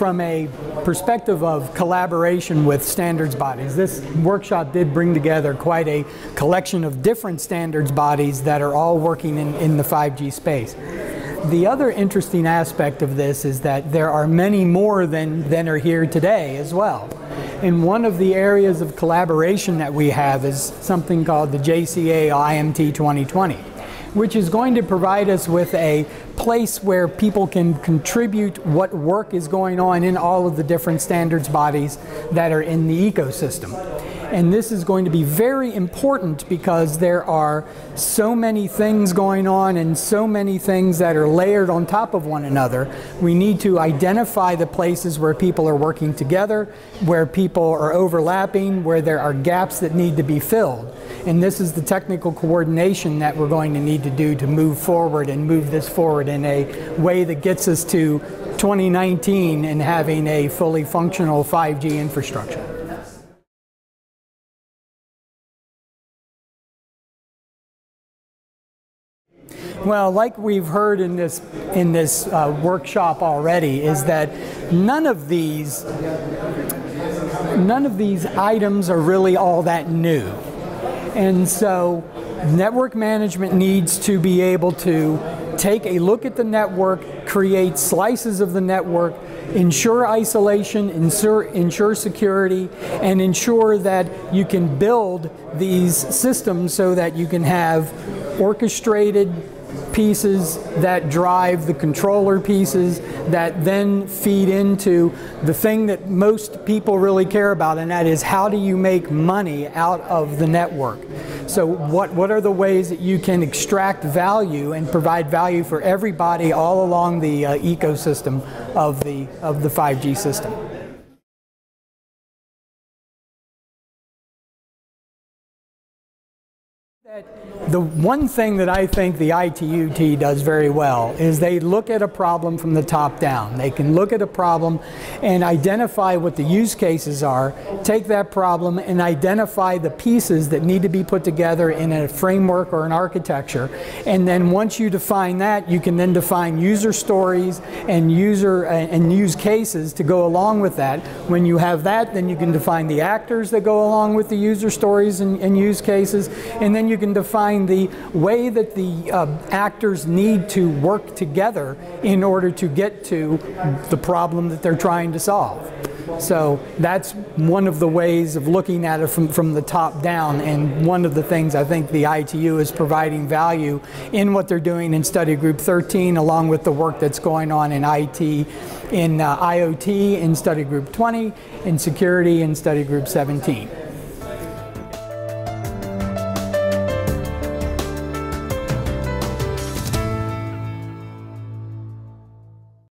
from a perspective of collaboration with standards bodies. This workshop did bring together quite a collection of different standards bodies that are all working in the 5G space. The other interesting aspect of this is that there are many more than are here today as well. And one of the areas of collaboration that we have is something called the JCA IMT 2020, which is going to provide us with a place where people can contribute what work is going on in all of the different standards bodies that are in the ecosystem. And this is going to be very important because there are so many things going on and so many things that are layered on top of one another. We need to identify the places where people are working together, where people are overlapping, where there are gaps that need to be filled. And this is the technical coordination that we're going to need to do to move forward and move this forward in a way that gets us to 2019 and having a fully functional 5G infrastructure. Well, like we've heard in this workshop already, is that none of these items are really all that new, and so network management needs to be able to take a look at the network, create slices of the network, ensure isolation, ensure security, and ensure that you can build these systems so that you can have orchestrated pieces that drive the controller pieces that then feed into the thing that most people really care about, and that is how do you make money out of the network. So what are the ways that you can extract value and provide value for everybody all along the ecosystem of the 5G system. The one thing that I think the ITU-T does very well is they look at a problem from the top down. They can look at a problem and identify what the use cases are, take that problem and identify the pieces that need to be put together in a framework or an architecture. And then once you define that, you can then define user stories and use cases to go along with that. When you have that, then you can define the actors that go along with the user stories and use cases, and then you can define the way that the actors need to work together in order to get to the problem that they're trying to solve. So that's one of the ways of looking at it from the top down, and one of the things I think the ITU is providing value in what they're doing in Study Group 13, along with the work that's going on in IoT in Study Group 20, in security in Study Group 17.